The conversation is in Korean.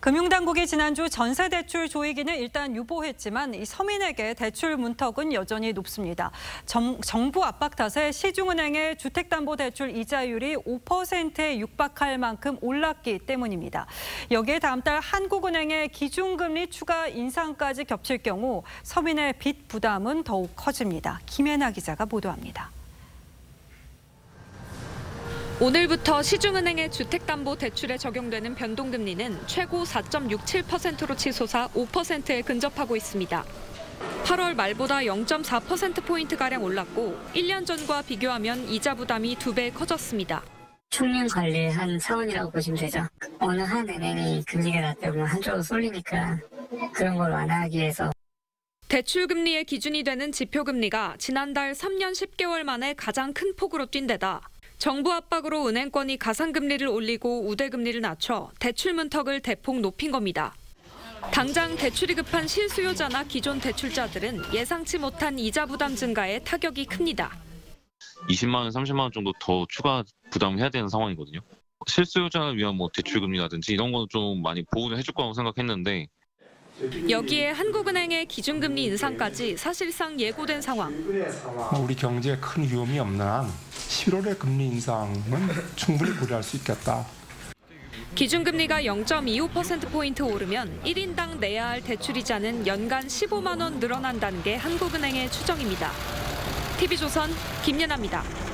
금융당국이 지난주 전세대출 조이기는 일단 유보했지만 이 서민에게 대출 문턱은 여전히 높습니다. 정부 압박 탓에 시중은행의 주택담보대출 이자율이 5%에 육박할 만큼 올랐기 때문입니다. 여기에 다음 달 한국은행의 기준금리 추가 인상까지 겹칠 경우 서민의 빚 부담은 더욱 커집니다. 김혜나 기자가 보도합니다. 오늘부터 시중은행의 주택담보대출에 적용되는 변동금리는 최고 4.67%로 치솟아 5%에 근접하고 있습니다. 8월 말보다 0.4%포인트가량 올랐고 1년 전과 비교하면 이자 부담이 2배 커졌습니다. 총량 관리한 사원이라고 보시면 되죠. 어느 한 은행이 금리가 낮다면 한쪽으로 쏠리니까 그런 걸 완화하기 위해서. 대출금리의 기준이 되는 지표금리가 지난달 3년 10개월 만에 가장 큰 폭으로 뛴 데다 정부 압박으로 은행권이 가상금리를 올리고 우대금리를 낮춰 대출 문턱을 대폭 높인 겁니다. 당장 대출이 급한 실수요자나 기존 대출자들은 예상치 못한 이자 부담 증가에 타격이 큽니다. 20만 원, 30만 원 정도 더 추가 부담해야 되는 상황이거든요. 실수요자를 위한 대출금리라든지 이런 건 좀 많이 보호를 해줄 거라고 생각했는데 여기에 한국은행의 기준금리 인상까지 사실상 예고된 상황. 우리 경제에 큰 위험이 없는 11월의 금리 인상은 충분히 고려할 수 있겠다. 기준금리가 0.25%포인트 오르면 1인당 내야 할 대출이자는 연간 15만 원 늘어난다는 게 한국은행의 추정입니다. TV조선 김예나입니다.